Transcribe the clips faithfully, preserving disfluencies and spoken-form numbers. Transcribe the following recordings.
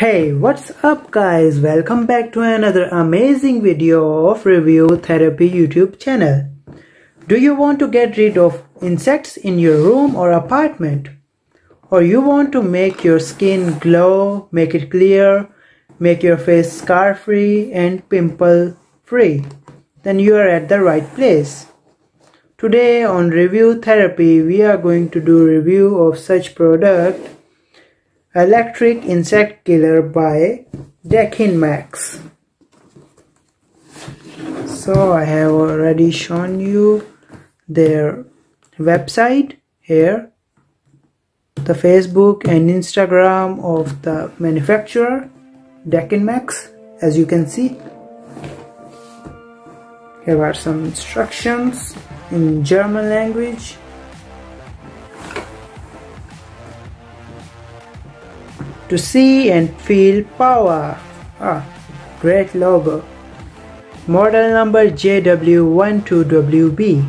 Hey, what's up guys, welcome back to another amazing video of Review Therapy YouTube channel. Do you want to get rid of insects in your room or apartment? Or you want to make your skin glow, make it clear, make your face scar free and pimple free? Then you are at the right place. Today on Review Therapy we are going to do review of such product Electric Insect Killer by Dekinmax. So I have already shown you their website here, the Facebook and Instagram of the manufacturer Dekinmax. As you can see, here are some instructions in German language. To see and feel power. Ah, great logo. Model number J W one two W B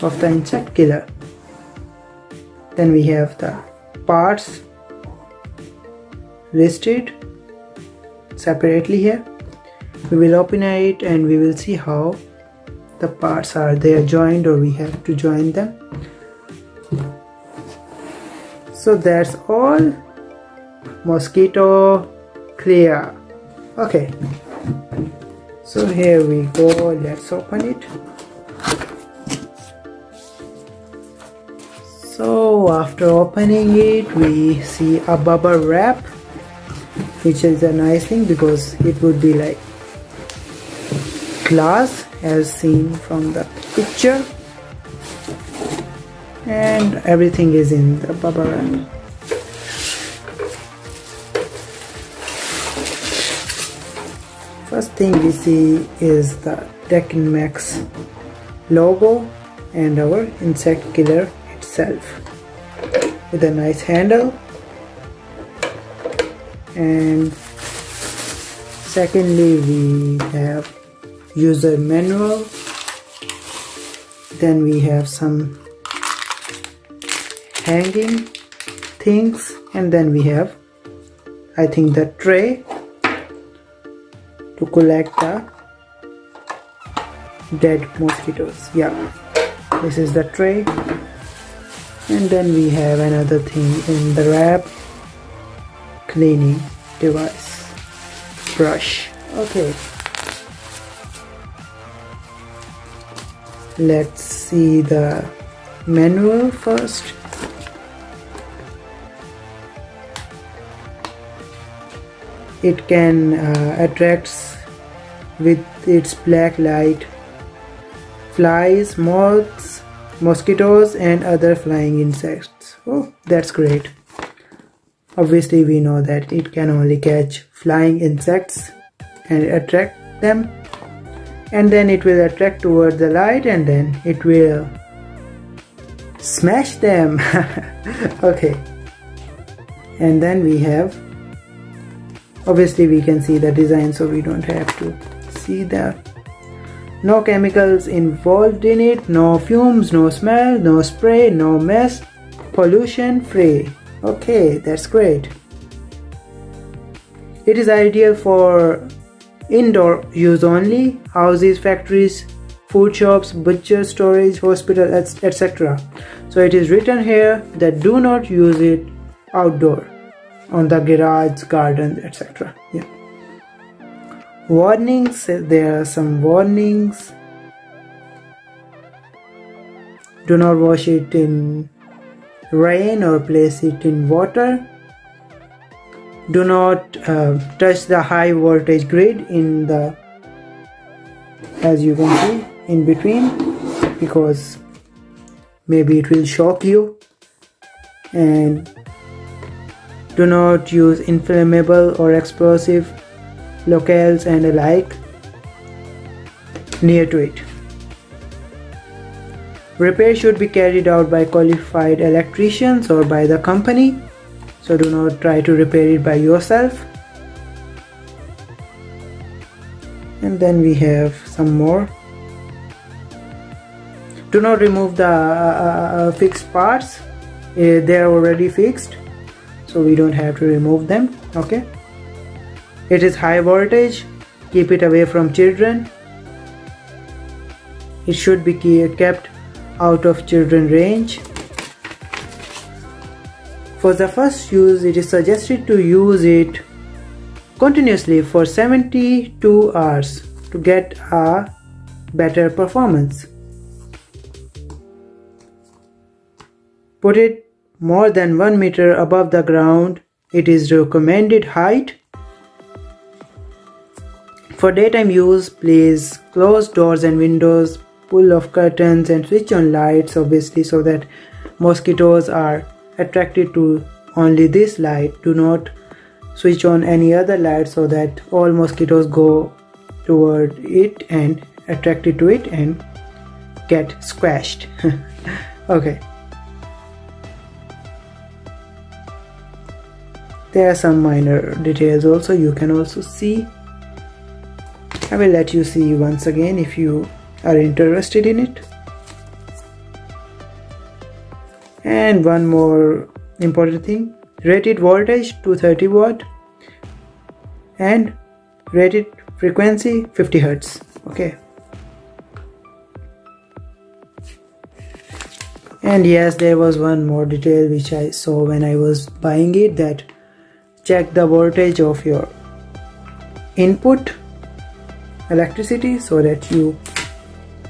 of the insect killer. Then we have the parts listed separately here. We will open it and we will see how the parts are. They are joined or we have to join them. So that's all. Mosquito Clear. Okay, so here we go, let's open it. So after opening it we see a bubble wrap, which is a nice thing because it would be like glass as seen from the picture, and everything is in the bubble wrap. First thing we see is the Dekinmax logo and our insect killer itself with a nice handle. And secondly we have user manual, then we have some hanging things, and then we have, I think, the tray to collect the dead mosquitoes. Yeah, this is the tray. And then we have another thing in the wrap, cleaning device, brush. Okay, let's see the manual first. It can uh, attracts with its black light flies, moths, mosquitoes and other flying insects. Oh, that's great. Obviously we know that it can only catch flying insects and attract them, and then it will attract toward the light and then it will smash them. Okay, and then we have, obviously we can see the design so we don't have to see the, no chemicals involved in it, no fumes, no smell, no spray, no mess, pollution free. Okay, that's great. It is ideal for indoor use only, houses, factories, food shops, butcher, storage, hospital, et cetera. So it is written here that do not use it outdoor, on the garage, garden, et cetera. Yeah. Warnings, there are some warnings. Do not wash it in rain or place it in water. Do not uh, touch the high voltage grid in the, as you can see, in between, because maybe it will shock you. And do not use inflammable or explosive locales and alike near to it. Repair should be carried out by qualified electricians or by the company, so do not try to repair it by yourself. And then we have some more. Do not remove the uh, uh, fixed parts, uh, they are already fixed. so we don't have to remove them. Okay, it is high voltage, keep it away from children. It should be kept out of children range. For the first use, it is suggested to use it continuously for seventy-two hours to get a better performance. Put it more than one meter above the ground. It is recommended height. For daytime use, please close doors and windows, pull off curtains and switch on lights, obviously, so that mosquitoes are attracted to only this light. Do not switch on any other light so that all mosquitoes go toward it and attracted to it and get squashed. Okay, there are some minor details also you can also see. I will let you see once again if you are interested in it. And one more important thing, rated voltage two hundred thirty watt and rated frequency fifty hertz. Okay, and yes, there was one more detail which I saw when I was buying it, that check the voltage of your input electricity so that you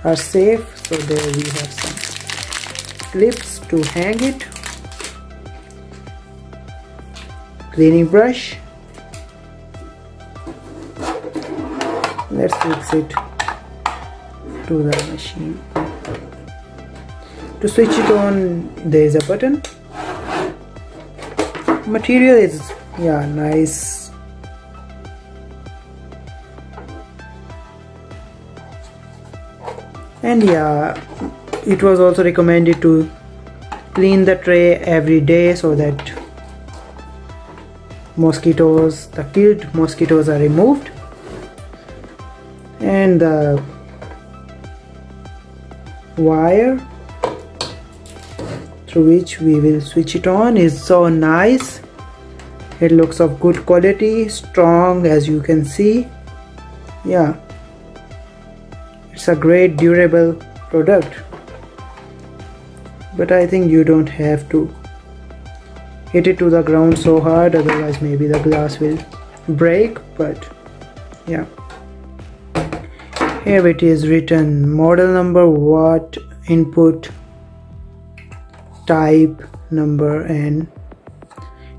are safe. So there we have some clips to hang it, cleaning brush. Let's fix it to the machine. To switch it on, there is a button. Material is, yeah, nice. And yeah, it was also recommended to clean the tray every day so that mosquitoes, the killed mosquitoes, are removed. And the wire through which we will switch it on is so nice. It looks of good quality, strong, as you can see. Yeah, it's a great durable product, but I think you don't have to hit it to the ground so hard, otherwise maybe the glass will break. But yeah, here it is written, model number, watt, input type, number, and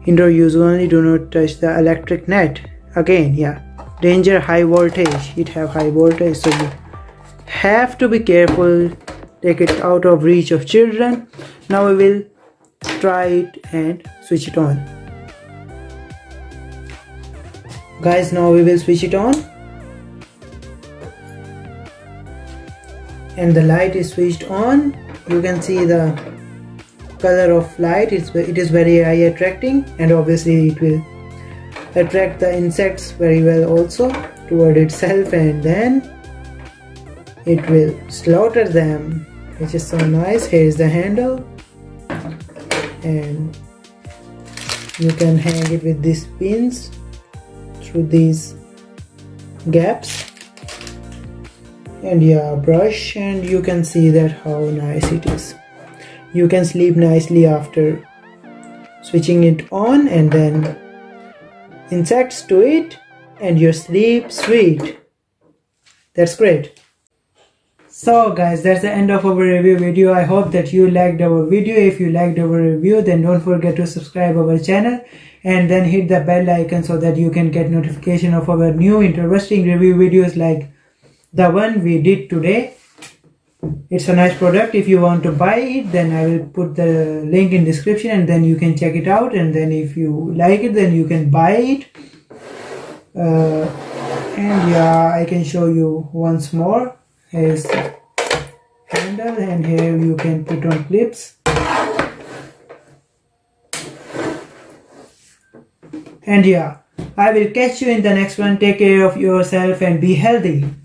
indoor use only, do not touch the electric net. Again, yeah, danger, high voltage. It have high voltage, so you have to be careful, take it out of reach of children. Now we will try it and switch it on. Guys, now we will switch it on. And the light is switched on. You can see the color of light. It's, it is very eye attracting, and obviously it will attract the insects very well also toward itself, and then it will slaughter them, which is so nice. Here is the handle, and you can hang it with these pins through these gaps. And yeah, brush, and you can see that how nice it is. You can sleep nicely after switching it on, and then insects to it, and your sleep sweet. That's great. So guys, that's the end of our review video. I hope that you liked our video. If you liked our review, then don't forget to subscribe our channel and then hit the bell icon so that you can get notification of our new interesting review videos like the one we did today. It's a nice product. If you want to buy it, then I will put the link in description, and then you can check it out, and then if you like it, then you can buy it. Uh, and yeah, I can show you once more. Here's the handle, and here you can put on clips. And yeah, I will catch you in the next one. Take care of yourself and be healthy.